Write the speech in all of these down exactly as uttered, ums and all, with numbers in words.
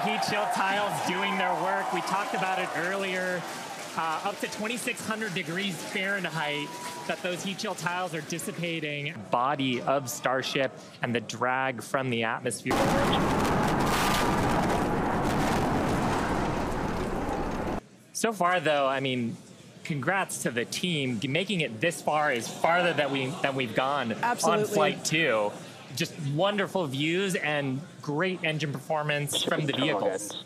the heat shield tiles doing their work. We talked about it earlier. Uh, up to twenty-six hundred degrees Fahrenheit that those heat shield tiles are dissipating. Body of Starship and the drag from the atmosphere. So far, though, I mean, congrats to the team. Making it this far is farther than, we, than we've gone Absolutely. on flight two. Just wonderful views and great engine performance from the vehicles.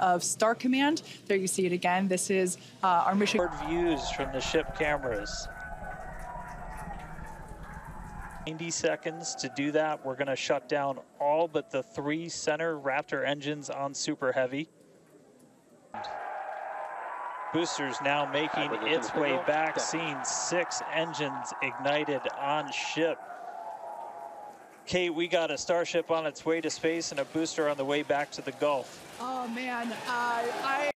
Of Star Command. There you see it again. This is uh, our mission. Views from the ship cameras. ninety seconds to do that. We're going to shut down all but the three center Raptor engines on Super Heavy. Boosters now making its way back, seeing six engines ignited on ship. Kate, we got a Starship on its way to space and a booster on the way back to the Gulf. Oh, man. Uh, I...